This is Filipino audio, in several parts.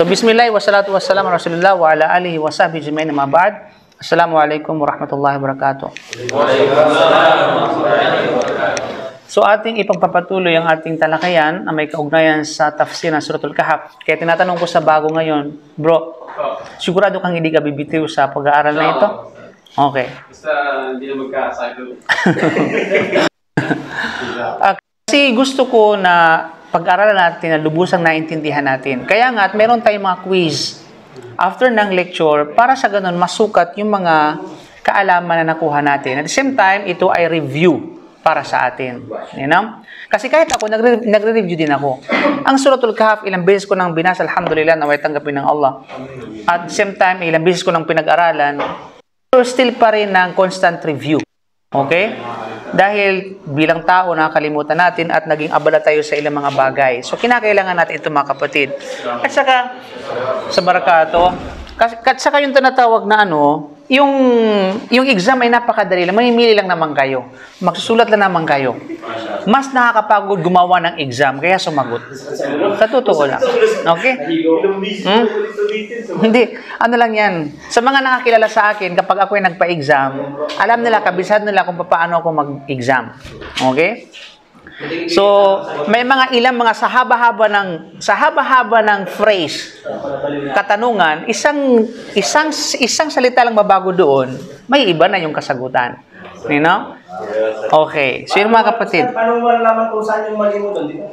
So, bismillah, wassalatu wassalamu ala rasulillah wa ala alihi wa sahbihi ajma'in, amma ba'd. Assalamualaikum warahmatullahi wabarakatuh. So, ating ipagpapatuloy ang ating talakayan na may kaugnayan sa tafsir ng Suratul Kahaf. Kaya tinatanong ko sa bago ngayon, bro, sigurado kang hindi ka bibitiw sa pag-aaral na ito? Okay. Basta hindi na magkasalo. Kasi gusto ko na pag-aralan natin, na lubusang naintindihan natin. Kaya nga, at meron tayong mga quiz after ng lecture para sa ganun masukat yung mga kaalaman na nakuha natin. At the same time, ito ay review para sa atin. You know? Kasi kahit ako, nagre-review din ako. Ang Suratul Kahaf, ilang beses ko nang binasa, alhamdulillah, naway tanggapin ng Allah. At the same time, ilang beses ko nang pinag-aralan, pero still pa rin ng constant review. Okay? Dahil bilang tao nakalimutan natin at naging abala tayo sa ilang mga bagay. So kinakailangan natin ito mga kapatid. At saka sa barakato, at saka yung tinatawag na ano, yung exam ay napakadali lang. Mamimili lang naman kayo. Magsusulat lang naman kayo. Mas nakakapagod gumawa ng exam kaya sumagot. Sa totoo lang. Okay? Hindi, ano lang yan. Sa mga nakakilala sa akin, kapag ako ay nagpa-exam, alam nila, kabisado nila kung paano ako mag-exam. Okay? So, may mga ilang mga sa haba-haba ng phrase, katanungan, isang salita lang babago doon, may iba na yung kasagutan. You know? Okay. So, yung mga kapatid. Paano mo nalaman kung saan yung mali mo doon, di ba?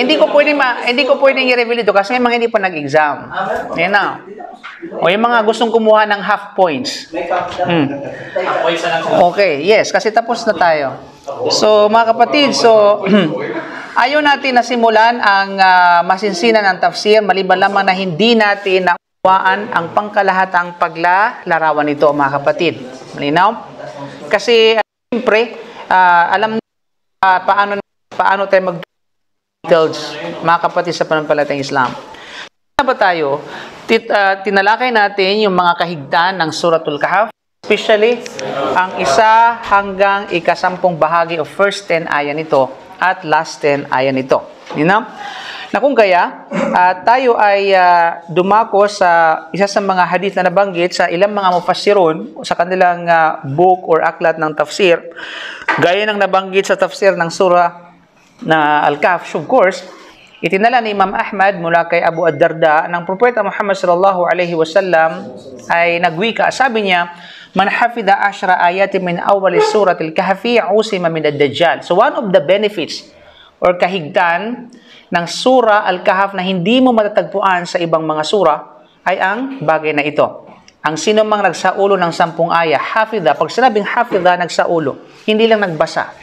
Hindi ko pwedeng i-reveal ito kasi may mga hindi pa nag-exam. Yan na. O yung mga gustong kumuha ng half points. Okay, yes. Kasi tapos na tayo. So, mga kapatid, so, ayaw natin na simulan ang masinsinan ng tafsir, maliban lamang na hindi natin nakuhaan ang pangkalahatang paglalarawan nito, mga kapatid. Malinaw? Kasi, siyempre, alam na paano tayo mag-details, mga kapatid sa panampalatayang Islam. Saan ba tayo? Tinalakay natin yung mga kahigtan ng Suratul Kahaf, especially ang 1 hanggang ika-10 bahagi o first 10 ayan nito at last 10 ayan nito. You know? Na kung kaya, tayo ay dumako sa isa sa mga hadith na nabanggit sa ilang mga mufassirun sa kanilang book or aklat ng tafsir, gaya ng nabanggit sa tafsir ng surah na Al-Kahf. Of course, itinala ni Imam Ahmad mula kay Abu Ad-Darda ng propeta Muhammad sallallahu alaihi wasallam ay nagwika. Sabi niya, "Man hafidha 10 ayatin min awal surah al-Kahfi usima min ad-Dajjal." So one of the benefits or kahigtan ng surah Al-Kahf na hindi mo matatagpuan sa ibang mga surah ay ang bagay na ito. Ang sino mang nagsaulo ng 10 ayah, hafidha. Pag sinabing hafidha, nagsaulo, hindi lang nagbasa.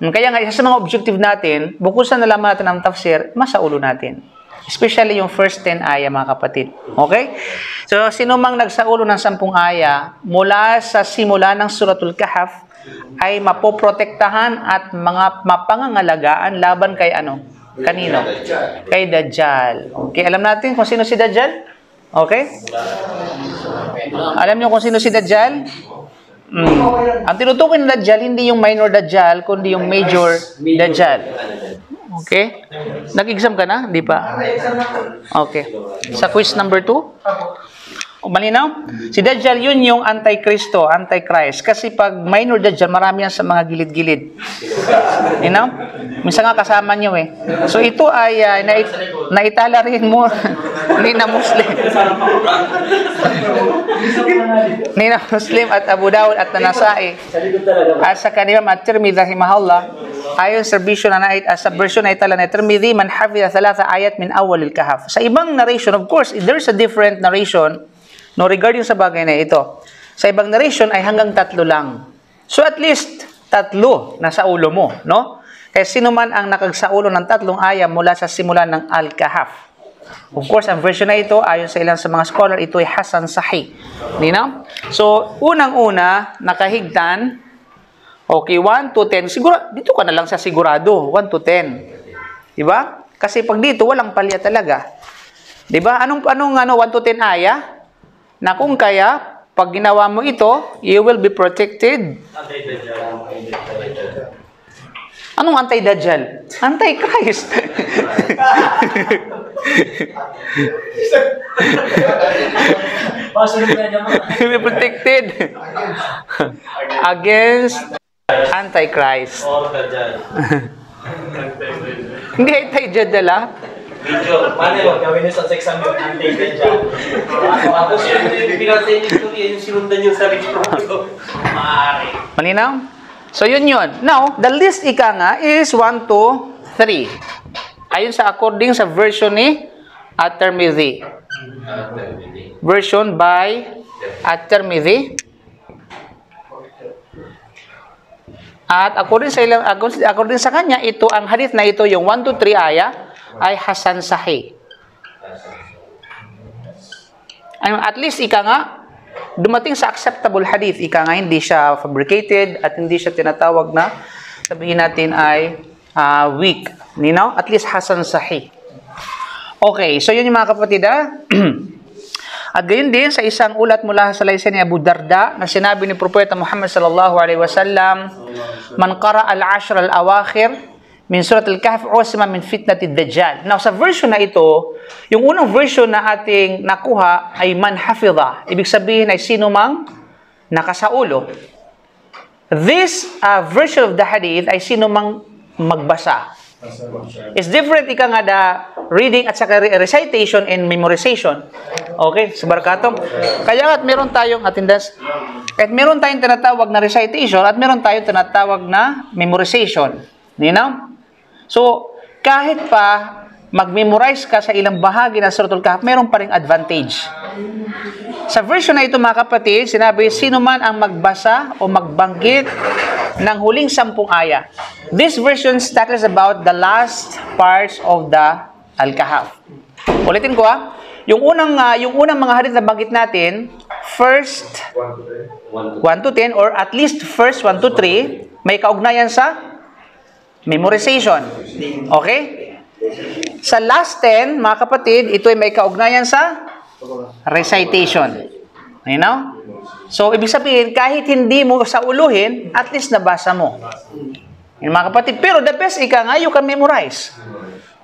Kaya nga, isa sa mga objective natin, bukod sa nalaman natin ang tafsir, masaulo natin. Especially yung first 10 ayah, mga kapatid. Okay? So, sino mang nagsaulo ng 10 ayah, mula sa simula ng Suratul Kahaf, ay mapoprotektahan at mga mapangangalagaan laban kay ano? Kanino? Kay Dajjal. Okay, alam natin kung sino si Dajjal? Okay? Alam niyo kung sino si Dajjal? Ang tinutukoy na Dajjal, hindi yung minor Dajjal, kundi yung major Dajjal. Okay? Nag-exam ka na? Di ba? Okay. Sa quiz number 2? Malinaw? Si Dajjal, yun yung anti-Kristo, anti-Christ. Kasi pag minor Dajjal, marami yan sa mga gilid-gilid. You know? Minsan nga kasama nyo eh. So ito ay naitala rin mo Nina Muslim. Nina Muslim at Abu Dawud at An-Nasa'i. At sa kanila, At-Tirmidhi, rahimahullah, ayon sa version na itala na At-Tirmidhi, man hafidha 3 ayat min awal al-Kahf. Sa ibang narration, of course, there's a different narration no regarding sa bagay na ito. Sa ibang narration ay hanggang 3 lang. So at least 3 nasa ulo mo, no? Kaya sino man ang nakagsaulo ng 3 ayat mula sa simulan ng Al-Kahf. Of course, ang version na ito, ayon sa ilang sa mga scholar, ito ay Hasan Sahih. You know? So, unang-una, nakahigtan. Okay, 1 to 10. Siguro, dito ka na lang sa sigurado. 1 to 10. Diba? Kasi pag dito, walang palya talaga. Diba? Anong 1 to 10 aya? Na kung kaya, pag ginawa mo ito, you will be protected. Anong anti-Dajjal? Anti-Christ. Be protected against anti-Christ. Hindi anti-Dajjal ah. Video, paano gawin nyo sa seksang yung anti-Dajjal? Ako siya pinatay nyo yung sinundan nyo sa rich proprio. Malinaw? So yun yun. Now, the list ika nga is 1, 2, 3. Ayon sa according sa version ni At-Tirmidhi. Version by At-Tirmidhi. At according sa kanya, ito ang hadith na ito, yung 1, 2, 3 ayah, ay Hasan Sahih. At least, ika nga, dumating sa acceptable hadith. Ika nga, hindi siya fabricated at hindi siya tinatawag na, sabihin natin ay weak. You know? At least, Hasan Sahih. Okay, so yun yung mga kapatid. At gayon din, sa isang ulat mula sa laysa ni Abu Darda, na sinabi ni Propeta Muhammad SAW, man qara al-ashr al-awakhir, min Surah Al-Kahf, usma min fitnati Dajjal. Now, sa version na ito, yung unang version na ating nakuha ay man hafidha. Ibig sabihin ay sino mang nakasaulo. This version of the hadith ay sino mang magbasa. It's different ika nga da reading at saka recitation and memorization. Okay, subarkato. Kaya at meron tayong attendance, at meron tayong tinatawag na recitation at meron tayong tinatawag na memorization. You know? So, kahit pa mag-memorize ka sa ilang bahagi ng Suratul Kahf, meron pa ring advantage. Sa version na ito, mga kapatid, sinabi, sino man ang magbasa o magbanggit ng huling 10 aya. This version talks about the last parts of the Al-Kahf. Ulitin ko ha. Yung unang mga hadith na banggit natin, first 1 to 10 or at least first 1 to 3, may kaugnayan sa memorization. Okay? Sa last 10, mga kapatid, ito ay may kaugnayan sa recitation. You know? So, ibig sabihin, kahit hindi mo sauluhin, at least nabasa mo. Yung mga kapatid, pero the best ika nga, you can memorize.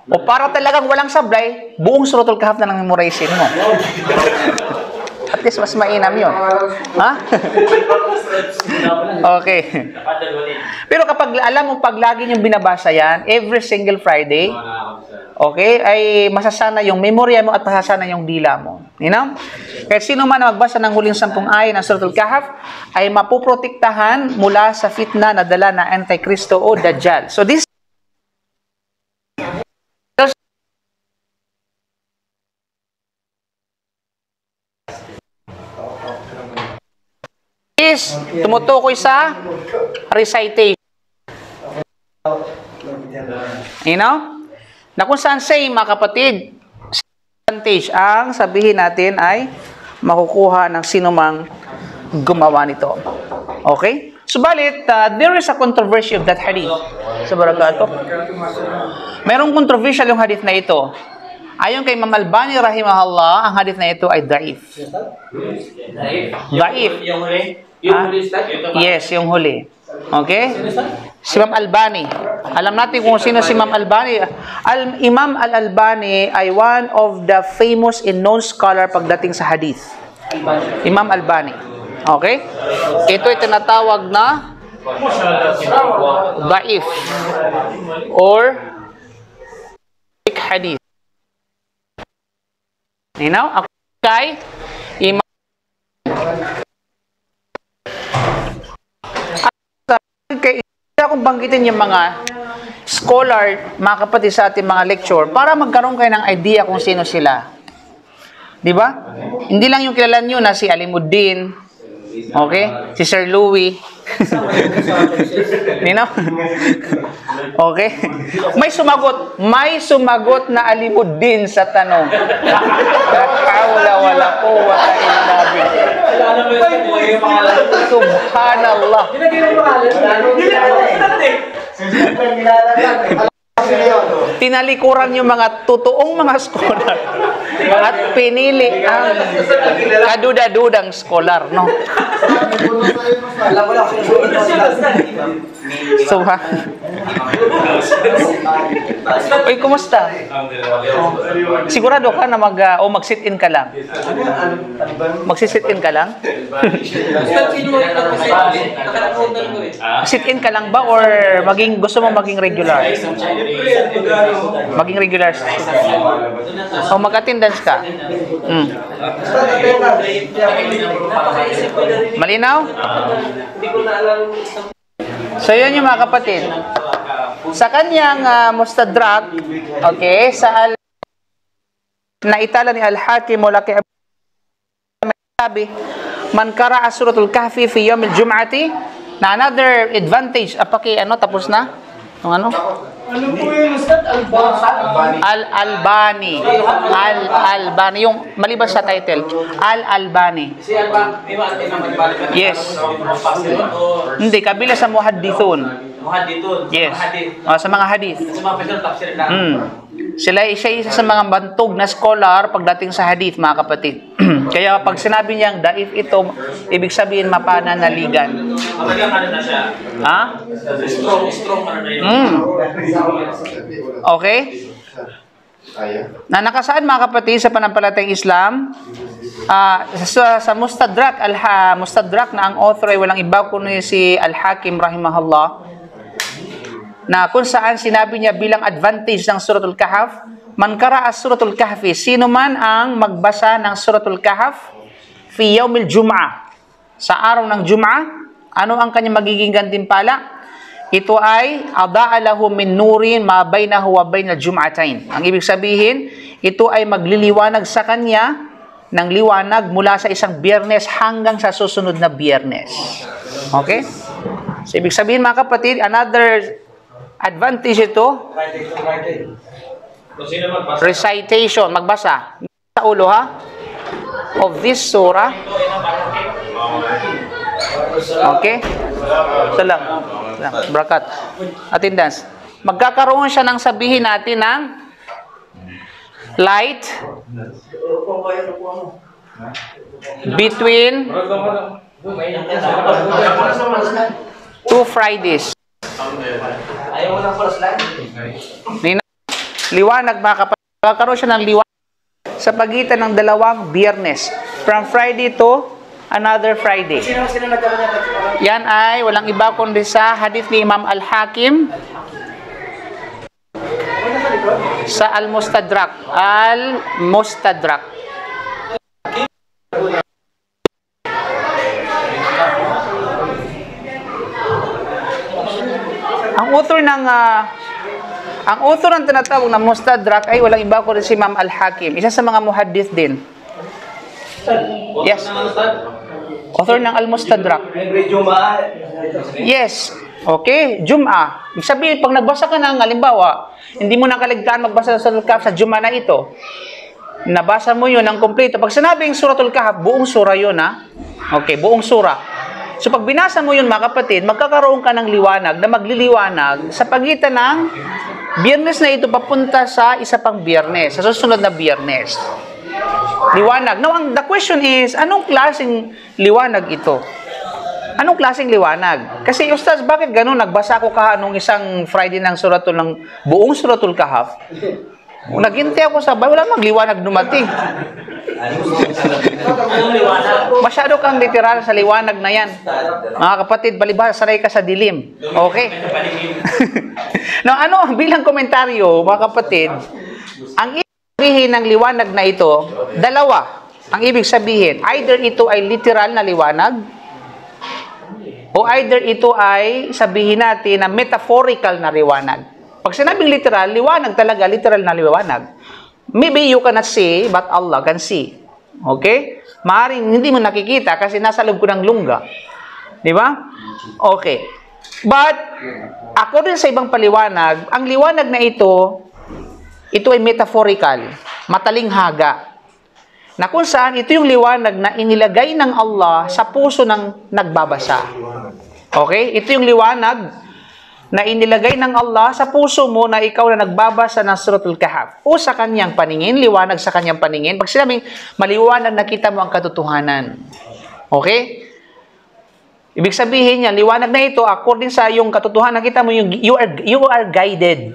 O para talagang walang sablay, buong Suratul Kahf na lang memorizing mo. At least mas mainam yun. Ha? Okay. Pero kapag alam mo, pag lagi niyong binabasa yan, every single Friday, okay, ay masasana yung memorya mo at masasana yung dila mo. You know? Kahit sino man na magbasa ng huling 10 ay ng Suratul Kahf, ay mapuprotektahan mula sa fitna na dala na Antikristo o Dajjal. So this is tumutukoy sa recitation. You know? Na kung saan say, mga kapatid, advantage ang sabihin natin ay makukuha ng sinumang gumawa nito. Okay? Subalit, there is a controversy of that hadith. Subarakato. Merong controversial yung hadith na ito. Ayon kay Imam Albani rahimahullah, ang hadith na ito ay da'if. Da'if. Yes, yung huli. Okay? Si Imam Albani. Alam natin kung sino si Imam Albani. Imam Al-Albani ay one of the famous and known scholar pagdating sa hadith. Imam Albani. Okay? Ito ay tinatawag na da'if or hadith. You know, ako kay Imam akong banggitin yung mga scholar, mga kapatid sa ating mga lecture para magkaroon kayo ng idea kung sino sila. Di ba? Hindi lang yung kilala nyo na si Alimuddin, okay? Si Sir Louis. You know? Okay. May sumagot na alimod din sa tanong. Wala po, wala ilabi. Subhanallah. tinalikuran yung mga totoong mga scholar at pinili ang kaduda-dudang scholar, no? So, ha? Uy, kumusta? Sigurado ka na mag-sit-in ka lang? Mag-sit-in ka lang? Sit-in ka lang ba or maging gusto mo maging regular? Maging regular. O, mag-attendance ka? Mm. Malinaw? So, yun yung mga kapatid. Sa kanyang Mustadrak, okay, sa naitala ni Al-Hakim mula kay Abu Sabi, man qara'a Suratul Kahfi fi yawm al-jum'ati, na another advantage, tapos na? Ano po yung Ustad? Al-Albani. Al-Albani. Al-Albani. Yung malibas sa title. Al-Albani. Yes. Hindi, kabila sa muhaddithun. Yes. Sa mga hadith. Siya isa sa mga bantog na scholar pagdating sa hadith, mga kapatid. Kaya pag sinabi niyang daif ito, ibig sabihin mapananaligan. Ha? Okay? Na nakasaan mga kapatid sa panampalatayang Islam, sa Mustadrak, Mustadrak na ang author ay walang iba kundi si Al-Hakim rahimahullah, na kung saan sinabi niya bilang advantage ng Suratul Kahaf, man qara'a Suratul Kahfi, sino man ang magbasa ng Suratul Kahaf fi yawmil jum'ah, sa araw ng Jum'ah, ano ang kanyang magiging gantimpala? Ito ay adaa lahu min nurin ma bainahu wa bainal jum'atain. Ang ibig sabihin, ito ay magliliwanag sa kanya ng liwanag mula sa isang Biyernes hanggang sa susunod na Biyernes. Okay? So, ibig sabihin mga kapatid, another advantage ito, recitation, magbasa. Sa ulo ha, of this surah. Okay? Salam. Brakat. Attendance. Magkakaroon siya ng sabihin natin ng light between two Fridays. Liwanag mga kapatid. Magkakaroon siya ng liwanag sa pagitan ng dalawang Biyernes. From Friday to another Friday. Yan ay walang iba kundi sa hadith ni Imam Al-Hakim sa Al-Mustadrak. Al-Mustadrak. Ang author ng tinatawag na Mustadrak ay walang iba kundi si Imam Al-Hakim, isa sa mga muhaddith din. Yes. Author ng Al-Mustadrak. Yes. Okay, Jum'ah. Ibig sabihin, pag nagbasa ka ng, halimbawa, hindi mo na kaligtaan magbasa sa Suratul Kahf sa Jum'ah na ito. Nabasa mo yun ng kompleto. Pag sinabing Suratul Kahf, buong sura yun, ha? Okay, buong sura. So, pag binasa mo yun, mga kapatid, magkakaroon ka ng liwanag na magliliwanag sa pagitan ng Biyernes na ito papunta sa isa pang Biyernes, sa susunod na Biyernes. Liwanag. Now, the question is, anong klaseng liwanag ito? Anong klaseng liwanag? Kasi, Ustaz, bakit ganun? Nagbasa ko nung isang Friday ng suratul ng buong Suratul Kahaf. Naghinti ako sa bahay, wala magliwanag dumating. Masyado kang literal sa liwanag na yan. Mga kapatid, balibasa, saray ka sa dilim. Okay? Now, bilang komentaryo, mga kapatid, ang ng liwanag na ito, dalawa ang ibig sabihin. Either ito ay literal na liwanag o either ito ay sabihin natin na metaphorical na liwanag. Pag sinabing literal, liwanag talaga, literal na liwanag. Maybe you cannot see but Allah can see. Okay? Maaring hindi mo nakikita kasi nasa loob ko ng lungga. Di ba? Okay. But, ako rin sa ibang paliwanag, ang liwanag na ito ay metaphorical, matalinghaga, na kung saan ito yung liwanag na inilagay ng Allah sa puso ng nagbabasa. Okay? Ito yung liwanag na inilagay ng Allah sa puso mo na ikaw na nagbabasa ng Suratul Kahaf o sa kanyang paningin, liwanag sa kanyang paningin. Pag sinabing maliwanag, nakita mo ang katotohanan. Okay? Ibig sabihin niya, liwanag na ito, according sa yung katotohanan, nakita mo yung you are guided.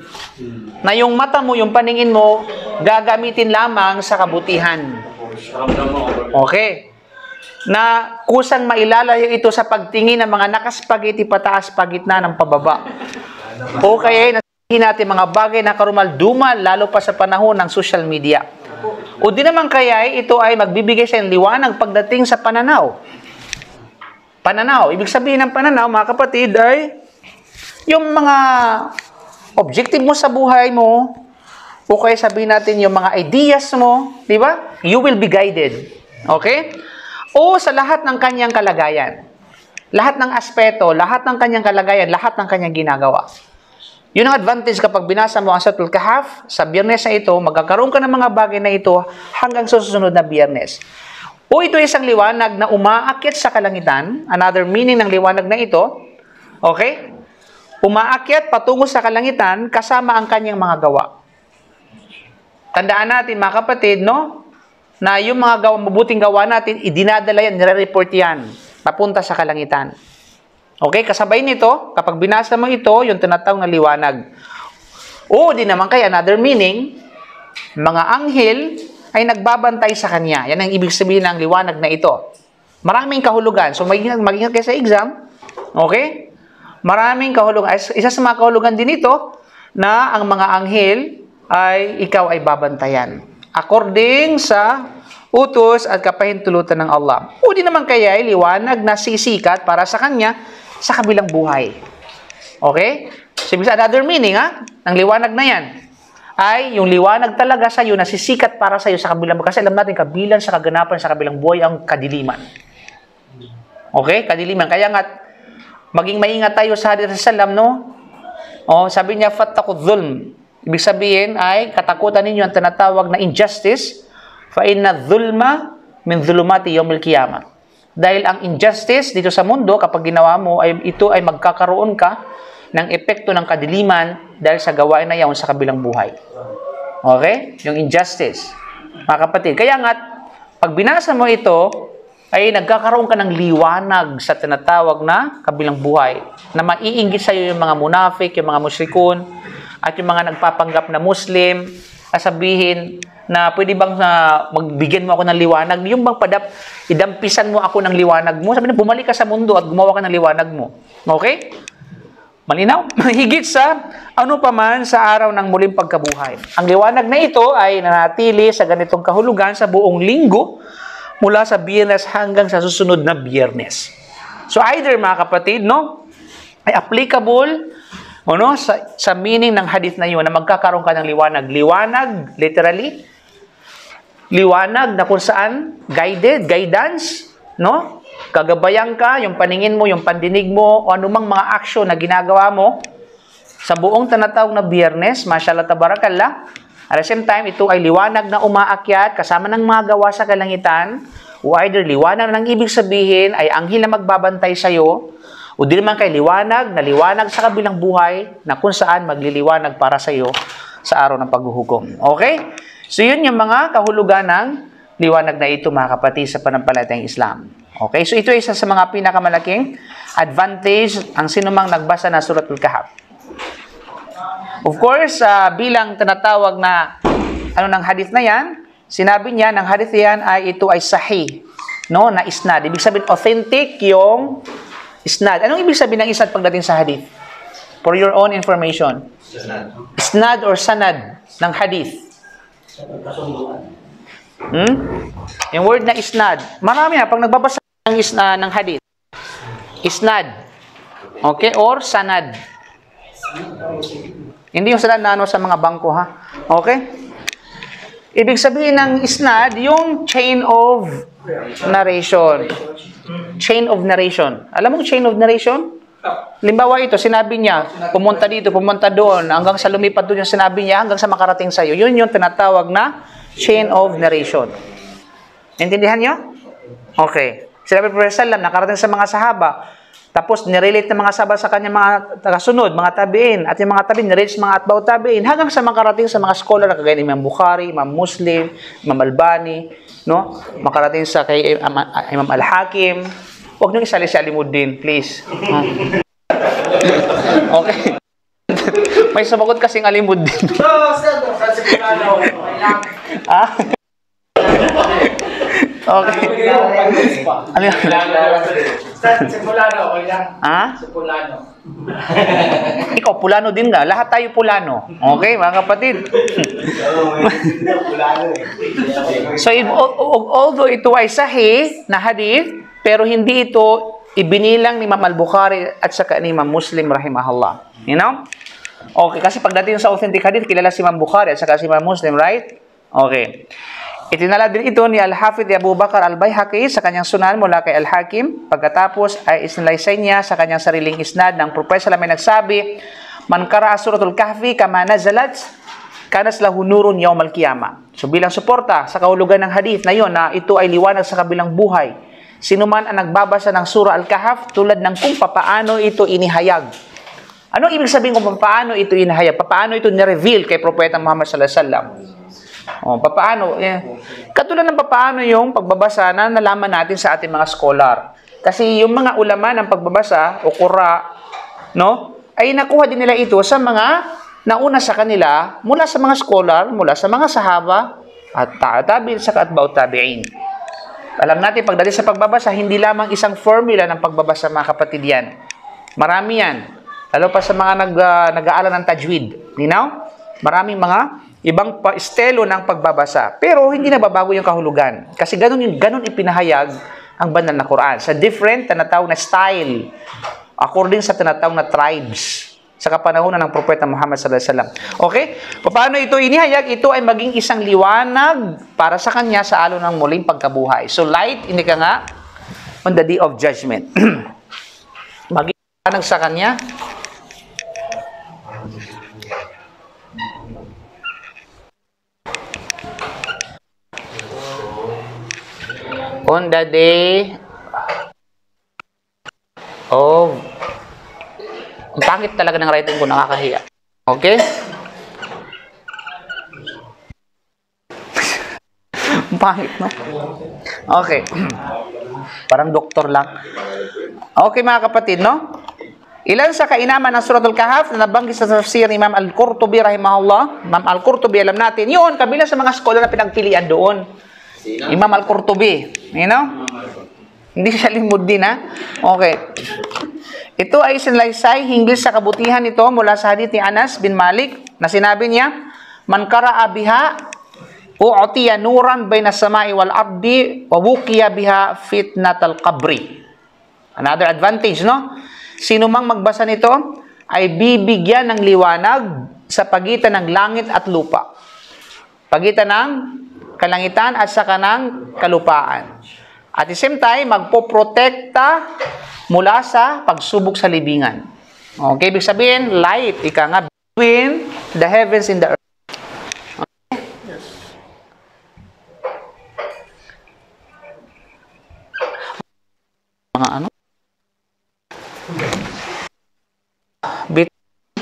Na yung mata mo, yung paningin mo, gagamitin lamang sa kabutihan. Okay? Na kusang mailalayo ito sa pagtingin ng mga nakaspagiti pataas pagitna ng pababa. O kaya nasabihin natin mga bagay na karumaldumal lalo pa sa panahon ng social media. O di naman kaya ito ay magbibigay sa liwanag pagdating sa pananaw. Pananaw. Ibig sabihin ng pananaw, mga kapatid, ay yung mga objective mo sa buhay mo o kaya sabihin natin yung mga ideas mo, di ba? You will be guided. Okay? O sa lahat ng kanyang kalagayan. Lahat ng aspeto, lahat ng kanyang kalagayan, lahat ng kanyang ginagawa. Yun ang advantage kapag binasa mo ang Suratul Kahaf, sa Biyernes na ito, magkakaroon ka ng mga bagay na ito hanggang susunod na Biyernes. O ito ay isang liwanag na umaakyat sa kalangitan, another meaning ng liwanag na ito, okay? Umaakyat patungo sa kalangitan kasama ang kanyang mga gawa. Tandaan natin mga kapatid, no? Na yung mga mabuting gawa natin, idinadala yan, nire-report yan, papunta sa kalangitan. Okay, kasabay nito, kapag binasa mo ito, yung tinatawag na liwanag. O, di naman kaya, another meaning, mga anghel ay nagbabantay sa kanya. Yan ang ibig sabihin ng liwanag na ito. Maraming kahulugan. So, mag-ingat kayo sa exam. Okay? Maraming kahulugan. Isa sa mga kahulugan din ito, na ang mga anghel ay ikaw ay babantayan. According sa utos at kapahintulutan ng Allah. O di naman kaya ay liwanag na sisikat para sa kanya sa kabilang buhay. Okay? So, another meaning ng liwanag na yan ay yung liwanag talaga sa iyo na sisikat para sa iyo sa kabilang buhay. Kasi alam natin, kabilang sa kaganapan sa kabilang buhay ang kadiliman. Okay? Kadiliman. Kaya nga, maging maingat tayo sa hadith sa salam, no? O, sabi niya, fattaqud zulm. Ibig sabihin ay katakutan ninyo ang tinatawag na injustice, fa inna dhulma min dhulumati yawmil qiyamah. Dahil ang injustice dito sa mundo kapag ginawa mo ay ito ay magkakaroon ka ng epekto ng kadiliman dahil sa gawain na iyon sa kabilang buhay. Okay? Yung injustice. Mga kapatid, kaya nga pag binasa mo ito ay nagkakaroon ka ng liwanag sa tinatawag na kabilang buhay na maiinggit sa iyo yung mga munafik, yung mga musyrikun, at yung mga nagpapanggap na Muslim, sabihin na pwede bang magbigyan mo ako ng liwanag? Yung bang idampisan mo ako ng liwanag mo? Sabi na, bumalik ka sa mundo at gumawa ka ng liwanag mo. Okay? Malinaw? Higit sa ano pa man sa araw ng muling pagkabuhay. Ang liwanag na ito ay nanatili sa ganitong kahulugan sa buong linggo mula sa Biyernes hanggang sa susunod na Biyernes. So either, mga kapatid, no, ay applicable ano, sa meaning ng hadith na yun na magkakaroon ka ng liwanag. Liwanag, literally, liwanag na kung saan guided, guidance, no? Kagabayan ka, yung paningin mo, yung pandinig mo, o anumang mga aksyon na ginagawa mo sa buong tanatawag na Biyernes, mashallah tabarakallah. At the same time, ito ay liwanag na umaakyat kasama ng mga gawa sa kalangitan, o either liwanag na ibig sabihin ay anghel na magbabantay sa'yo, o di naman kay liwanag na liwanag sa kabilang buhay na kung saan magliliwanag para sa iyo sa araw ng paghuhukom. Okay? So yun yung mga kahulugan ng liwanag na ito, mga kapatid, sa panampalatayang Islam. Okay? So ito ay isa sa mga pinakamalaking advantage ang sinumang nagbasa ng Suratul Kahaf. Of course, bilang tinatawag na ng hadith na yan, sinabi niya ng hadith yan ay ito ay sahih, no, na isnad. Ibig sabihin authentic yung isnad. Anong ibig sabihin ng isnad pagdating sa hadith? For your own information. Isnad or sanad ng hadith. Yung word na isnad. Marami pag nagbabasa ng hadith. Isnad. Okay? Or sanad. Hindi yung sanad na sa mga bangko, ha? Okay? Ibig sabihin ng isnad, yung chain of narration. Chain of narration. Alam mo chain of narration? Limbawa ito, sinabi niya, pumunta dito, pumunta doon, hanggang sa lumipat doon yung sinabi niya, hanggang sa makarating sa'yo. Yun yung tinatawag na chain of narration. Intindihan niyo? Okay. Sinabi Prophet Sallam, nakarating sa mga sahaba, Tapos, nirelate ng mga sabah sa kanya mga kasunod, mga tabiin. At yung mga tabiin, nirelate sa mga atbaw tabiin. Hanggang sa makarating sa mga scholar na kagaya ni Imam Bukhari, Imam Muslim, Imam Albani, no? Makarating sa kay Imam Al-Hakim. Huwag niyong isali-sali mo din, please. Okay. May sumagot kasing alimod din. No, sir. Ah? Okay. Pulano. Ikaw, Pulano din nga. Lahat tayo Pulano. Okay, mga kapatid. So, although ito ay sahih na hadith, pero hindi ito ibinilang ni Imam Al-Bukhari at saka ni Imam Muslim, rahimahullah. You know? Okay, kasi pagdating sa authentic hadith, kilala si Imam Bukhari at saka si Imam Muslim, right? Okay. Itinala din ito ni Al-Hafidh Abu Bakar Al-Bayhaqi sa kanyang sunan mula kay Al-Hakim. Pagkatapos ay isnalaysay niya sa kanyang sariling isnad ng propesya may nagsabi, Man kara'a suratul kahfi kama nazalat, kanas lahu nurun yawmal qiyamah. So bilang suporta sa kahulugan ng hadith na yon na ito ay liwanag sa kabilang buhay. Sino man ang nagbabasa ng Surah Al-Kahf tulad ng kung papaano ito inihayag. Ano ibig sabihin kung paano ito inihayag? Paano ito ni-reveal kay Propeta Muhammad sallallahu alaihi wasallam? O, papaano? Katulad ng papaano yung pagbabasa na nalaman natin sa ating mga scholar. Kasi yung mga ulama ng pagbabasa o qura, no? Ay nakuha din nila ito sa mga nauna sa kanila mula sa mga scholar, mula sa mga sahaba at tabi'in sa atba'u tabi'in. Alam natin pagdating sa pagbabasa, hindi lamang isang formula ng pagbabasa mga kapatid yan. Marami yan. Lalo pa sa mga nag-aaral ng tajwid. You know? Maraming mga ibang estilo ng pagbabasa. Pero hindi nababago yung kahulugan. Kasi ganun ipinahayag ang banal na Quran. Sa different tinatawag na style. According sa tinatawag na tribes. Sa kapanahunan ng Propeta Muhammad sallallahu alaihi wasallam. Okay? Paano ito inihayag? Ito ay maging isang liwanag para sa kanya sa alon ng muling pagkabuhay. So light, hindi ka nga, on the day of judgment. Maging liwanag sa kanya. On the day of ang pangit talaga ng writing ko, nakakahiya. Okay? Ang pangit, no? Okay. Parang doktor lang. Okay, mga kapatid, no? Ilan sa kainaman ng Suratul Kahaf na nabanggit sa tafsir ni Imam Al-Qurtubi, rahimahullah. Imam Al-Qurtubi, alam natin, yun, kabila sa mga scholar na pinagpilian doon. Imam Al-Qurtubi, you know? Hindi siya limod din, ha? Okay. Ito ay sinalaysay hinggil sa kabutihan nito mula sa hadith ni Anas bin Malik na sinabi niya, Man kara'a biha u'tiya nuran bayna sama'i wal ardi wa wuqiya biha fitnatal qabri. Another advantage, no? Sino mang magbasa nito ay bibigyan ng liwanag sa pagitan ng langit at lupa. Pagitan ng kalangitan at saka ng kalupaan. At the same time, magpoprotekta mula sa pagsubok sa libingan. Okay, ibig sabihin, light, ika nga, between the heavens and the earth. Okay. Yes. Mga ano? Between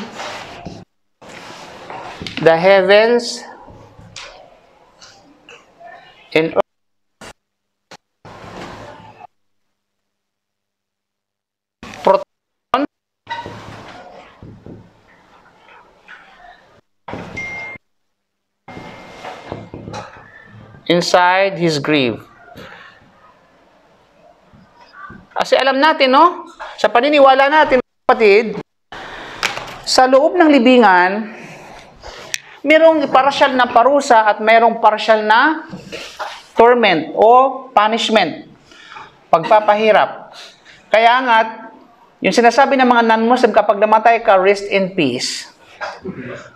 the heavens and earth. Protection inside his grave. Kasi alam natin, no? Sa paniniwala natin, kapatid, sa loob ng libingan, mayroong partial na parusa at mayroong partial na torment o punishment. Pagpapahirap. Kaya nga, yung sinasabi ng mga non-Muslim, kapag namatay ka, rest in peace.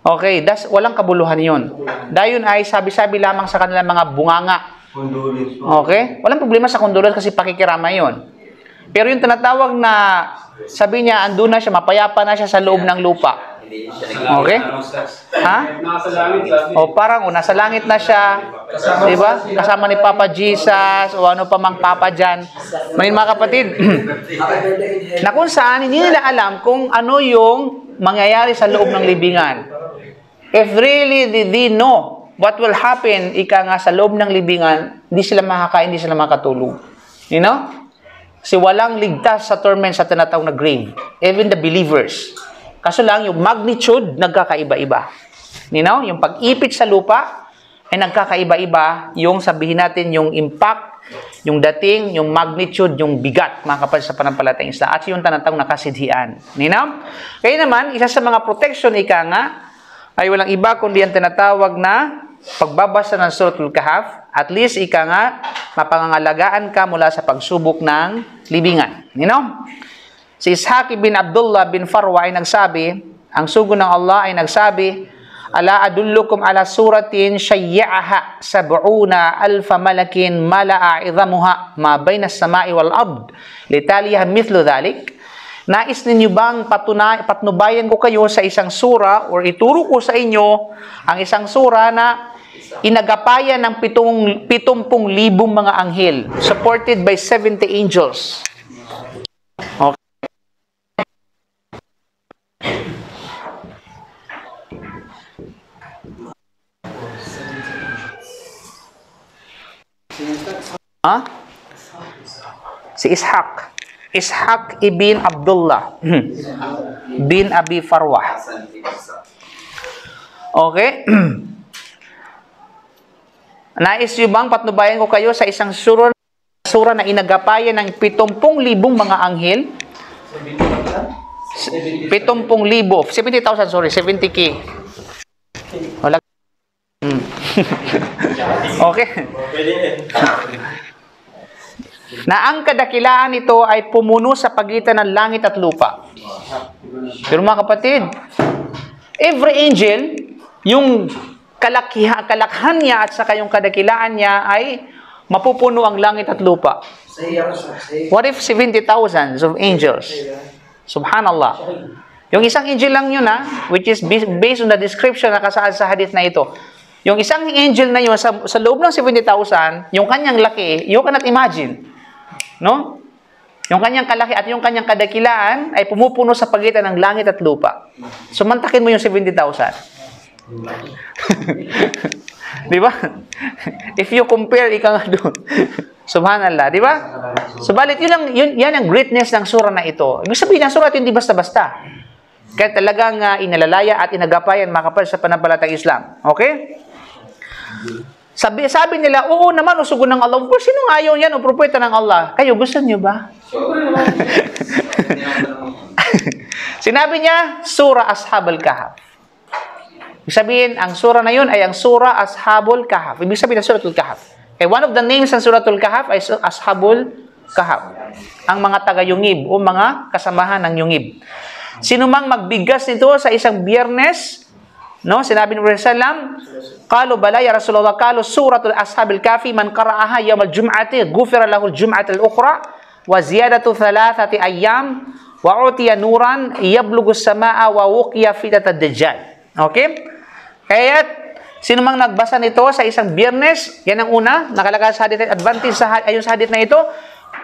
Okay, walang kabuluhan yun. Dayon ay sabi-sabi lamang sa kanilang mga bunganga. Okay? Walang problema sa condolence kasi pakikirama yun. Pero yung tinatawag na, sabi niya, andun na siya, mapayapa na siya sa loob ng lupa. Okay? Ha? O parang o, nasa langit na siya. Diba? Kasama ni Papa Jesus o ano pa mang Papa dyan. Manin mga kapatid, na kung saan hindi nila alam kung ano yung mangyayari sa loob ng libingan. If really they know what will happen, ika nga sa loob ng libingan, hindi sila makakain, hindi sila makatulog. You know? Kasi walang ligtas sa torment sa tinatawag na grave. Even the believers. Kaso lang, yung magnitude, nagkakaiba-iba. You know? Yung pag-ipit sa lupa, ay nagkakaiba-iba yung sabihin natin, yung impact, yung dating, yung magnitude, yung bigat, mga kapatid sa panampalatayang Islam. At yung tanatang nakasidhian. You know? Kaya naman, isa sa mga protection, ika nga, ay walang iba kundi ang tinatawag na pagbabasa ng Suratul Kahaf. At least, ika nga, mapangangalagaan ka mula sa pagsubok ng libingan. You know? Si Ishaq ibn Abdullah ibn Farwah ay nagsabi, ang sugo ng Allah ay nagsabi, Ala adullukum ala suratin shayya'aha sab'una alfa malakin mala'a idhamuha ma bayna as-sama'i wal ard litaliyah mithlu dhalik. Nais ninyo bang patnubayan ko kayo sa isang sura or ituro ko sa inyo ang isang sura na inagapayan ng 70,000 mga anghel supported by 70 angels. Okay. Ha? Si Ishaq ibn Abdullah bin Abi Farwah. Okay. Nais nyo bang patnubayan ko kayo sa isang sura na inagapayan ng 70,000 mga anghel? 70,000. 70,000, sorry. 70K. Wala. Okay. Na ang kadakilaan nito ay pumuno sa pagitan ng langit at lupa. Pero mga kapatid, every angel, yung kalakhan niya at saka yung kadakilaan niya ay mapupuno ang langit at lupa. What if 70,000 of angels? Subhanallah. Yung isang angel lang yun, which is based on the description na kasaad sa hadith na ito. Yung isang angel na yun, sa loob ng 70,000, yung kanyang laki, you cannot imagine. No? Yung kanyang kalaki at yung kanyang kadakilaan ay pumupuno sa pagitan ng langit at lupa. So, mantakin mo yung 70,000. Di ba? If you compare, ikaw doon. Subhanallah, di ba? Subalit, yan ang greatness ng sura na ito. Ibig sabihin, ang sura hindi basta-basta. Kaya talagang inalalaya at inagapayan, mga kapatid, sa panampalatayang Islam. Okay? Sabi nila, oo naman, usugo ng Allah. Kung sinong ayaw yan o propeta ng Allah? Kayo, gusto niyo ba? Sinabi niya, Surah As-Habul Kahaf. Ibig sabihin, ang surah na yun ay ang Surah As-Habul Kahaf. Ibig sabihin ang Suratul Kahaf. Okay, one of the names ng Suratul Kahaf ay As-Habul Kahaf. Ang mga taga-yungib o mga kasamahan ng yungib. Sino mang magbigas nito sa isang biyernes, no? Sinabi ni Rasulullah, "Qalu bala ya Rasulullah, qalu suratul ashabil kahfi man qara'aha yawmal jum'ati ghufira lahul jum'atul ukhra wa ziyadatu thalathati ayyam wa utiya nuran yablugu as-samaa'a wa wuqiya fitatad dajjal." Okay? Kaya sino mang nagbasa nito sa isang biyernes, yan ang una, nakalagay sa hadith advantage sa ayon sa hadith na ito,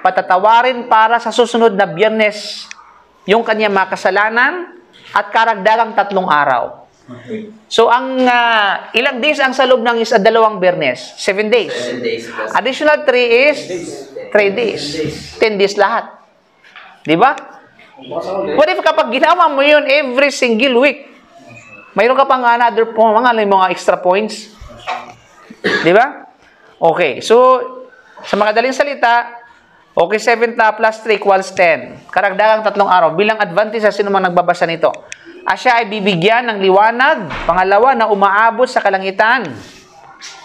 patatawarin para sa susunod na biyernes yung kanyang mga kasalanan at karagdagang 3 araw. So, ang ilang days ang sa loob ng dalawang bernes? 7 days. Additional 3 is 3 days. 10 days lahat. Diba? What if kapag ginawa mo yun every single week, mayroon ka pang another mga extra points? Diba? Okay. So, sa mga daling salita, okay, 7 na plus 3 equals 10. Karagdagang 3 araw. Bilang advantage sa sino mang nagbabasa nito. At siya ay bibigyan ng liwanag. Pangalawa, na umaabot sa kalangitan.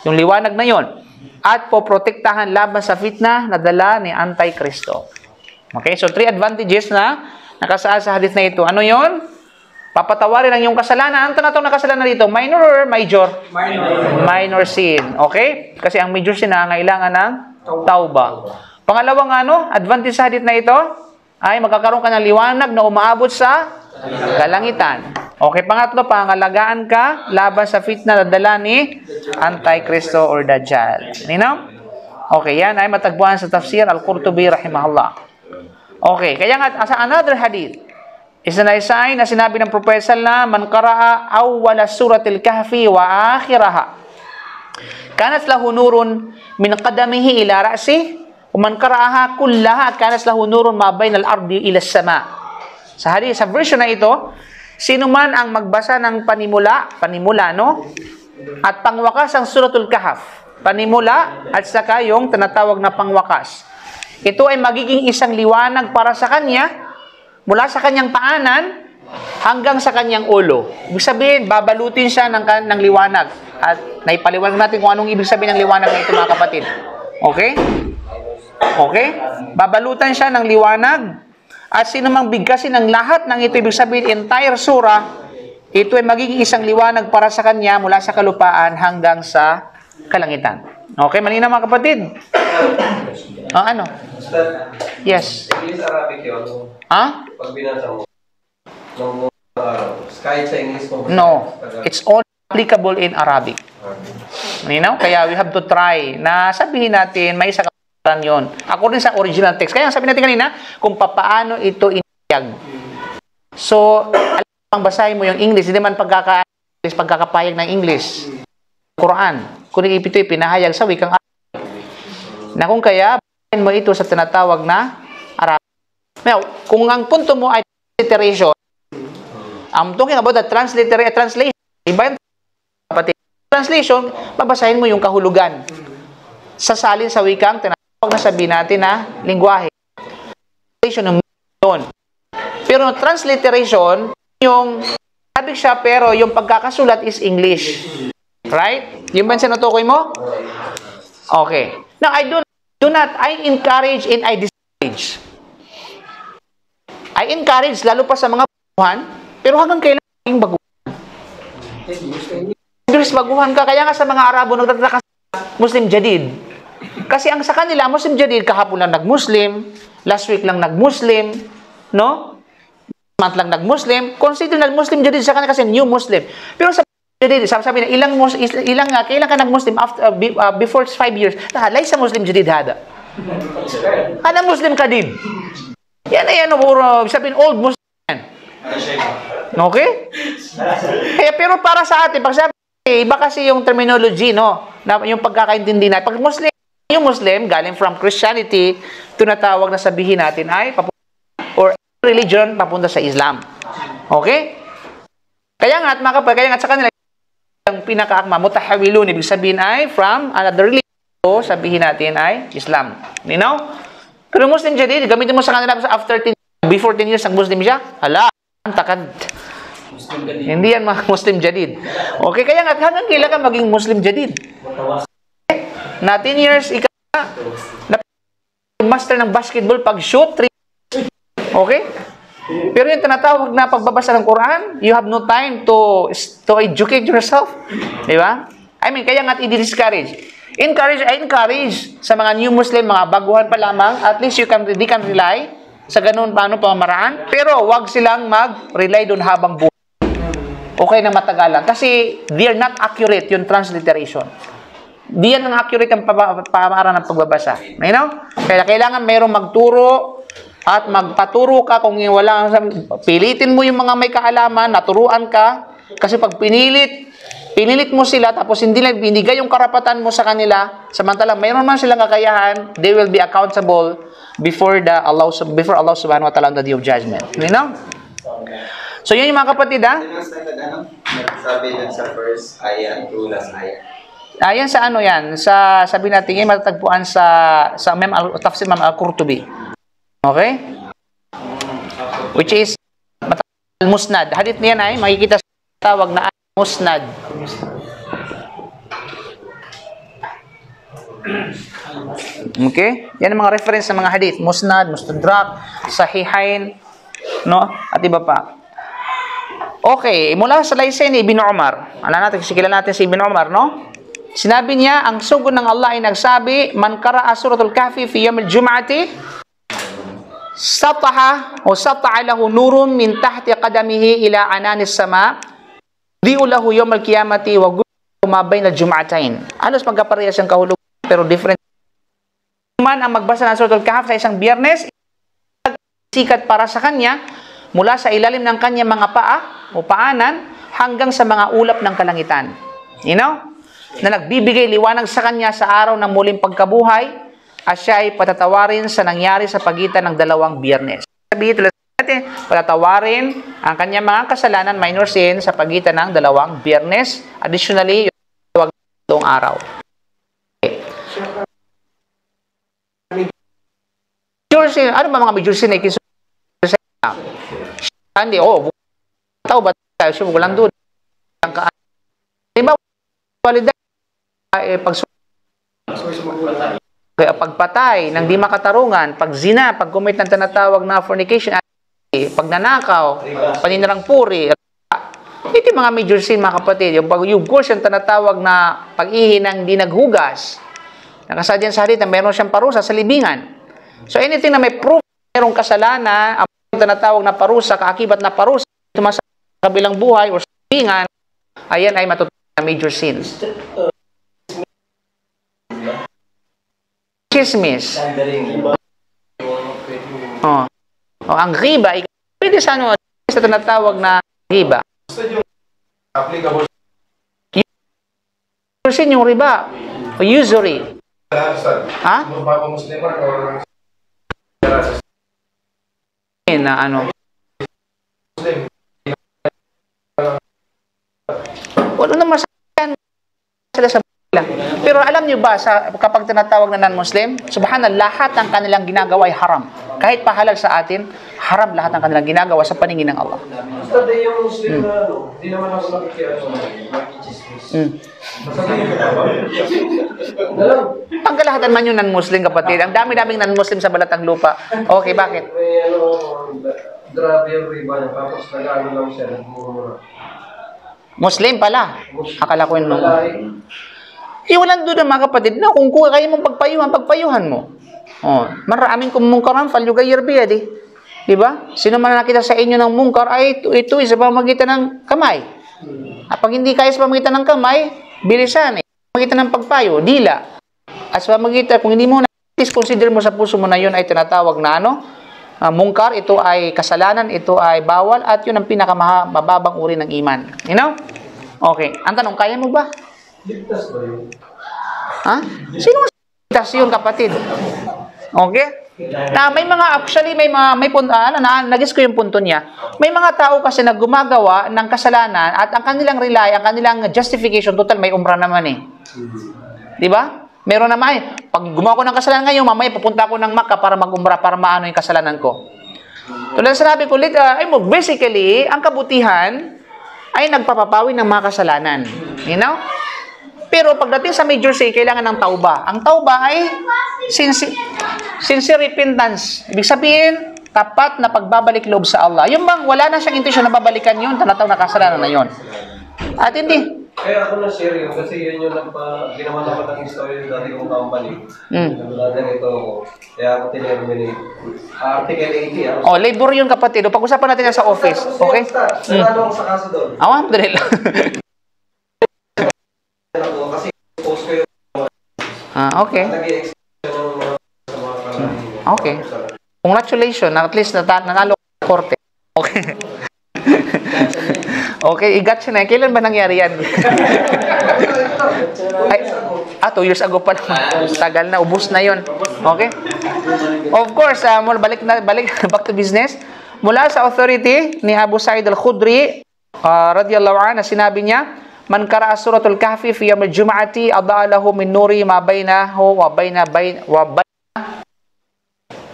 Yung liwanag na yon. At poprotektahan laban sa fitna na dala ni Antikristo. Okay, so 3 advantages na nakasaad sa hadith na ito. Ano yon? Papatawarin ang iyong kasalanan. Ano na itong nakasalanan dito? Minor or major? Minor sin. Okay? Kasi ang major sin na kailangan ng tauba. Pangalawang advantage sa hadith na ito ay magkakaroon ka ng liwanag na umaabot sa kalangitan. Okay, pangatlo, pangalagaan ka laban sa fitna na dala ni Antikristo or Dajjal. You know? Okay, yan ay matagpuan sa Tafsir Al-Qurtubi rahimahullah. Okay, kaya nga sa another hadith, isinaysay na sinabi ng propesal na man qaraa awwala suratil kahfi wa akhiraha kanat lahu nurun min qadamihi ila ra'si wa man qaraaha kullaha kanat lahu nurun ma bainal ardi ila as-sama. Sa hadith, sa version na ito, sino man ang magbasa ng panimula no? At pangwakas ang Suratul Kahaf. Panimula at saka yung tinatawag na pangwakas. Ito ay magiging isang liwanag para sa kanya mula sa kanyang paanan hanggang sa kanyang ulo. Ibig sabihin, babalutin siya ng liwanag. At naipaliwanag natin kung anong ibig sabihin ng liwanag na ito, mga kapatid. Okay? Okay? Babalutan siya ng liwanag at sinumang bigkasin ng lahat ng ito, ibig sabihin, entire surah, ito ay magiging isang liwanag para sa kanya mula sa kalupaan hanggang sa kalangitan. Okay, malinaw mga kapatid? Oh, ano? Yes. English Arabic yun. Ha? Pag binasa mo, kahit sa English mo. No, it's all applicable in Arabic. You know? Kaya we have to try na sabihin natin, may isa kapatan yun. According sa original text. Kaya sabihin natin kanina, kung paano ito iniyag. So, alam mo pang basahin mo yung English, hindi man pagkakapayag ng English. Quran, kung ito ay pinahayag sa wikang Arabic. Na kung kaya, basahin mo ito sa tinatawag na Arabic. Now, kung ang punto mo ay transliteration, I'm talking about the translation. Iba yung translation, babasahin mo yung kahulugan. Sasalin sa wikang tinatawag na sabihin natin na lingwahe. Translation ng yun. Pero transliteration, yung Arabic siya, pero yung pagkakasulat is English. Right? Yung bansa na tukoy mo? Okay. Now, I encourage and I discourage. I encourage, lalo pa sa mga baguhan, pero hanggang kailan maging baguhan? English baguhan ka, kaya nga sa mga Arabo, nagtataka Muslim Jadid. Kasi ang sa kanila, Muslim Jadid, kahapon lang nag-Muslim, last week lang nag-Muslim, no? Month lang nag-Muslim, consider nag-Muslim Jadid sa kanila kasi new Muslim. Pero sa Jadid, sabi na, kailan ka nag-Muslim before 5 years? Nahalay sa Muslim Jadid hada. Hada Muslim Kadid. Yan ay ano, sabihin, old Muslim yan. Okay? Kaya, pero para sa atin, pag sabi, iba kasi yung terminology, no? Na, yung pagkakaintindi natin. Pag Muslim, yung Muslim, galing from Christianity, tunatawag na sabihin natin ay, papunta, or religion, papunta sa Islam. Okay? Kaya nga, at mga kapag, kaya nga sa kanila, ang pinakaakma, mutahawilun, ibig sabihin ay, from another religion, so, sabihin natin ay, Islam. You know? Pero Muslim Jadid, gamitin mo sa kanila after 10 years ang Muslim siya, hala, takad. Hindi yan mga Muslim Jadid. Okay, kaya nga hanggang kailan ka maging Muslim Jadid? Okay? Na 10 years, ikaw na master ng basketball pag shoot, 3 years. Okay? Pero yung tinatawag na pagbabasa ng Quran, you have no time to educate yourself. Di ba? I mean, kaya nga i-discourage. I encourage sa mga new Muslim, mga baguhan pa lamang, at least they can rely sa ganun paano pamaraan, pero wag silang mag-rely doon habang buhay. Okay na matagalan. Kasi they are not accurate yung transliteration. Di yan ang accurate ang pamaraan ng pagbabasa. You know? Kaya kailangan mayroong magturo at magpaturo ka kung wala. Pilitin mo yung mga may kaalaman, naturuan ka. Kasi pag pinilit mo sila tapos hindi lang binigay yung karapatan mo sa kanila, samantalang mayroon man silang kakayahan, they will be accountable before Allah subhanahu wa ta'ala on the day of judgment. You know? So yun yung mga kapatid, ha? Sabi yun sa first ayan, last ayan. Ayan sa ano yan? Sa, sabi natin yun, matatagpuan sa Tafsir Imam Al-Qurtubi. Okay? Which is Al-Musnad. Hadith niyan ay makikita sa tawag na Musnad. Okay? Yan ang mga reference ng mga hadith. Musnad, Mustadrak, Sahihain, no? At iba pa. Okay, mula sa laysay ni Ibn Umar. Alam natin, kilala natin si Ibn Umar, no? Sinabi niya, ang sugon ng Allah ay nagsabi, man qaraa suratul kahfi fi yawmil jum'ati Sataha o sata'a lahu nurun min tahti qadamihi ila ananis sama di'u lahu yawm al-qiyamati wa gulu ma bayna al-jum'atain. Halos magkaparehas ang kahulugan pero different. Man ang magbasa ng Suratul Kahaf sa isang Biyernes, sikat para sa kanya mula sa ilalim ng kanya mga paa o paanan hanggang sa mga ulap ng kalangitan. You know? Na nagbibigay liwanag sa kanya sa araw ng muling pagkabuhay at siya ay patatawarin sa nangyari sa pagitan ng dalawang Biyernes. Sabihin tulad natin, patatawarin ang kanyang mga kasalanan, minor sin, sa pagitan ng dalawang Biyernes. Additionally, yung dalawang araw. Okay. Major sin, ano ba mga major sin? Hindi, oo. Tao ba tayo? Siya, walang doon. Diba, walidad, pagsusunod. Kaya pagpatay ng di makatarungan, pag zina, pag commit ng tinatawag na fornication, pagnanakaw, paninirang puri, ito yung mga major sin, mga kapatid. Yung course yung tinatawag na pag-ihi ng di naghugas, nakasadyan sa halita, meron siyang parusa sa libingan. So anything na may proof, merong kasalanan, ang tinatawag na parusa, kaakibat na parusa, tumasang kabilang buhay o sa libingan, ayan ay matutunan na major sins. Chismis. Oh. Oh, ang riba, pwede sa ano, sa tinatawag na riba. Usually yung riba, o usury. Ha? Na ano? Wala naman sila sa pero alam niyo ba sa kapag tinatawag na non-Muslim, subhanallah, lahat ng kanilang ginagawa ay haram. Kahit pahalal sa atin, haram lahat ng kanilang ginagawa sa paningin ng Allah. Basta yung Muslim na hindi naman ako makikialam makikichismis. Pangkalahatan man yung non-Muslim kapatid, ang dami-daming non-Muslim sa balatang lupa. Okay, bakit? Grabe yung riba niya, tapos nag-ano lang siya, nagmumura. Muslim pala. Akala ko yun mo. Iwalan doon ang mga kapatid na kung kaya mong pagpayuhan, pagpayuhan mo. Oh, maraming kung mungkaran, falyugayir biyadi. Diba? Sino man nakita sa inyo ng mungkar, ay ito isa pamagitan ng kamay. At pag hindi kaya sa pamagitan ng kamay, bilisan eh. Pamagitan ng pagpayo, dila. At sa pamagitan, kung hindi mo na, consider mo sa puso mo na yun ay tinatawag na ano, mungkar, ito ay kasalanan, ito ay bawal, at yun ang pinakamababang uri ng iman. You know? Okay. Ang tanong, kaya mo ba? Ligtas ba yun? Ha? Sino ligtas yun, kapatid? Okay? Na may mga, actually, may punto, nagis ko yung punto niya. May mga tao kasi na gumagawa ng kasalanan at ang kanilang rely, ang kanilang justification, total, may umrah naman eh. Diba? Meron naman eh. Pag gumawa ko ng kasalanan ngayon, mamaya pupunta ako ng Makkah para mag-umrah, para maano yung kasalanan ko. Tulad sa nabi ko, basically, ang kabutihan ay nagpapapawi ng mga kasalanan. You know? Pero pagdating sa major sin, kailangan ng tauba. Ang tauba ay sincere repentance. Ibig sabihin, tapat na pagbabalik loob sa Allah. Yung bang wala na siyang intention na babalikan yun, tanataw na kasalanan na yun. At hindi. Kaya ako na-share yun kasi yun yung ginawa naman ng history ng dati kong company. Naguladan ito ako. Kaya ako tinirminate. Article 80. Oh, labor yun kapatid. Pag-usapan natin yan sa office. Okay? Nalala ko sa kaso doon. Alhamdulillah. Kasi post ko yung okay. Okay. Congratulations. At least nanalo ko sa korte. Okay. Okay, i-got siya na. Kailan ba nangyari yan? 2 years ago pa naman. Tagal na. Ubus na yun. Okay? Of course, back to business. Mula sa authority ni Abu Sa'id Al-Khudri, radiyallahu anhu, sinabi niya, man qara'a suratul kahfi fi yawmil jumu'ati adha'a lahu min nuri ma bainahu wa baina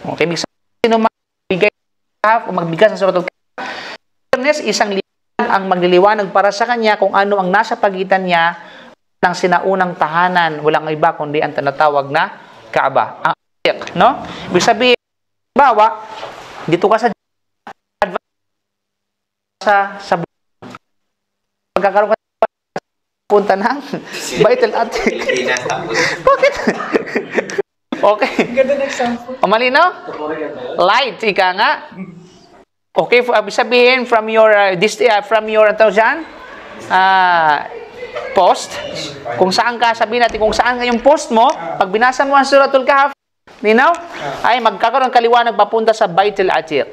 okay, ibig sabihin sino magbigay kahf o magbigas ng suratul kahf isang liwanag ang magliliwanag para sa kanya kung ano ang nasa pagitan niya ng sinaunang tahanan, walang iba kundi ang tinatawag na Kaaba, ang At-Tirmidhi, no? Ibig sabihin bawa dito ka sa pagkakaroon ka punta ng Baitul Atik. Bakit? Okay. Ganda ng example. O malinaw? light, ika nga. Okay, abis sabihin from your post, kung saan ka, sabihin natin kung saan yung post mo, pag binasa mo ang Suratul Kahf, you know, ay magkakaroon kaliwanag papunta sa Baitul Atik.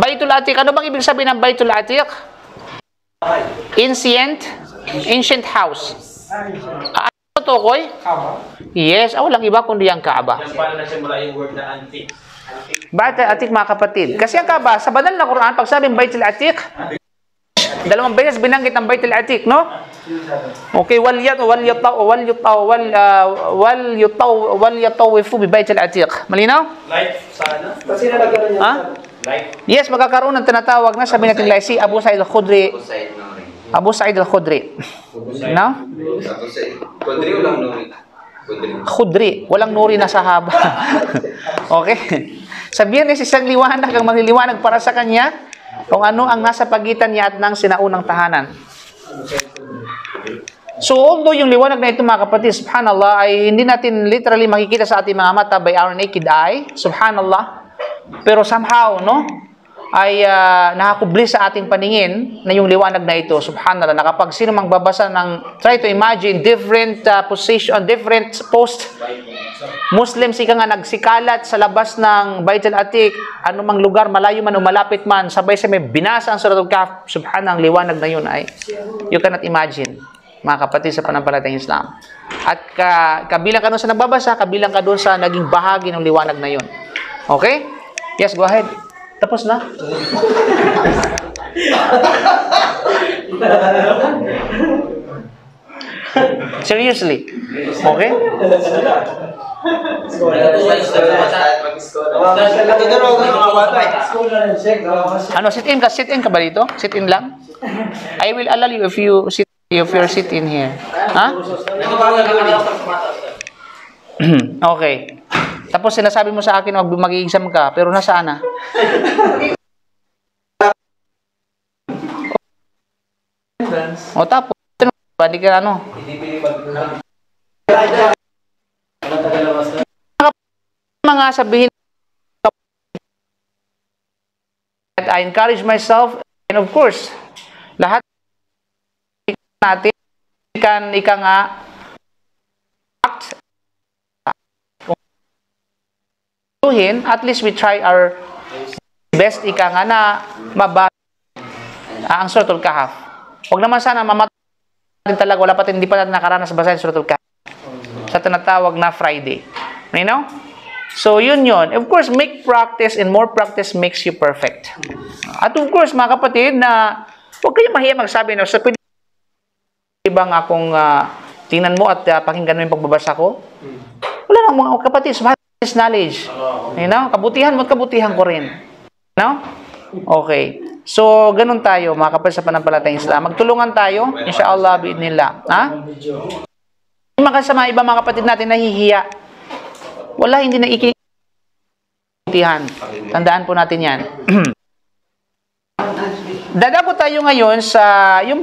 Baitul Atik, ano bang ibig sabihin ng Baitul Atik? Ancient house. Ano to, Koy? Yes, walang iba kundi ang Kaaba. Baitul Atik, mga kapatid. Kasi ang Kaaba, sa banal na Quran, pag sabing Baitul Atik, dalawang beses binanggit ang Baitul Atik, no? Okay, wal yatawifu bi Baitul Atik. Malinaw? Light sana. Kasi nalagyan niya. Yes, magkakaroon ng tinatawag na, sabi natin si Abu Sa'id Al-Khudri. Abu Sa'id Al-Khudri. No? Khudri walang nuri. Khudri, walang nuri na sahaba. Okay. Sabihin niya isang liwanag ang magliliwanag para sa kanya kung ano ang nasa pagitan niya at ng sinaunang tahanan. So, although yung liwanag na ito, mga kapatid, subhanallah, ay hindi natin literally makikita sa ating mga mata by our naked eye, subhanallah. Pero somehow, no, ay nakakubli sa ating paningin na yung liwanag na ito, subhanallah, nakapag sino mang babasa ng, try to imagine, different position, different post, Muslims, ika nga, nagsikalat sa labas ng Baitul Atik, anumang lugar, malayo man o malapit man, sabay sa may binasa ang Suratul Kahf, subhanallah, ang liwanag na yun ay, you cannot imagine. Mga kapatid sa panampalatayang Islam. At kabilang ka doon sa nababasa, kabilang ka doon sa naging bahagi ng liwanag na yun. Okay? Yes, go ahead. Tapos na? Seriously? Okay? Ano, sit-in ka? Sit-in ka ba dito? Sit-in lang? I will allow you if you sit if you're sitting here. Ha? Okay. Tapos sinasabi mo sa akin mag-exam ka, pero nasaan na? O tapos, hindi ka ano? Mga sabihin, I encourage myself, and of course, lahat natin kan ika nga act tuhin, at least we try our best ika nga na mabasa ang Suratul Kahf. Huwag naman sana mamatay talaga, wala pa, hindi pa natin nakaranas basahin Suratul Kahf sa tinatawag na Friday, you know? So yun, of course, make practice, and more practice makes you perfect. At of course, mga kapatid, na huwag kayong mahiya magsabi na sa ibang akong tingnan mo at pakinggan mo yung pagbabasa ko. Wala lang, mga kapatid, subhanallah, knowledge. You know? Kabutihan mo at kabutihan ko rin. You know? Okay. So, ganun tayo, mga kapatid, sa panampalatayang Islam. Magtulungan tayo, inshallah, biidnillah. Ha? Yung mga kasama, iba mga kapatid natin, nahihiya. Wala, hindi na ikikabutihan. Tandaan po natin yan. Dadako tayo ngayon sa yung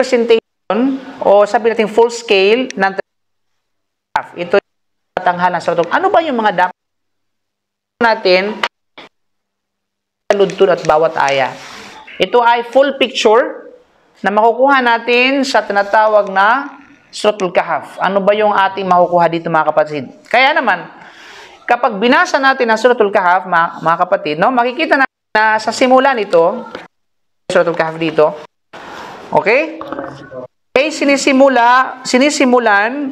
presentation o sabi natin full scale ng ito yung tanghalan sa ano ba yung mga dapat natin taludtod at bawat aya. Ito ay full picture na makukuha natin sa tinatawag na Suratul Kahf. Ano ba yung ating makukuha dito, mga kapatid? Kaya naman, kapag binasa natin ang Suratul Kahf, mga kapatid, no, makikita na, na sa simula nito, Suratul Kahf dito, okay? Okay, sinisimulan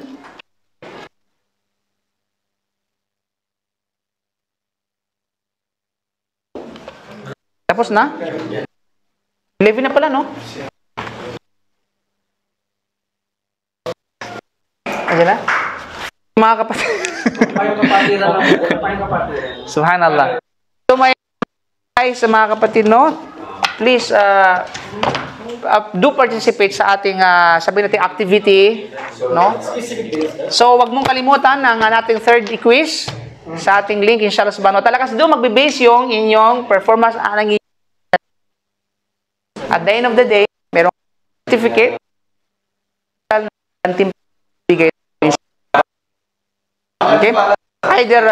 tapos na? 11 na pala, no? Ayan na? Mga kapatid. Subhanallah. So, may guys, mga kapatid, no? Please, do participate sa ating sabihin natin activity, no? So wag mong kalimutan ang ating third quiz sa ating link, inshallah subhanahu wa ta'ala, kasi doon magbe-base yung inyong performance at the end of the day, merong certificate ng team bigay. Okay? Either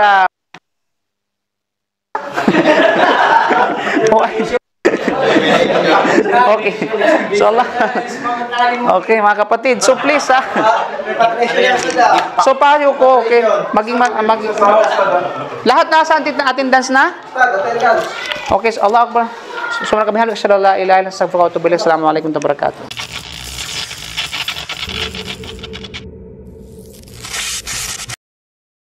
Okay. So Allah. Okay, mga kapatid. So please, ha. So payo ko, okay. Maging lahat nasa attendance na? Okay, so Allah Akbar. So mga kapatid, salamat kami. Assalamualaikum warahmatullahi wabarakatuh.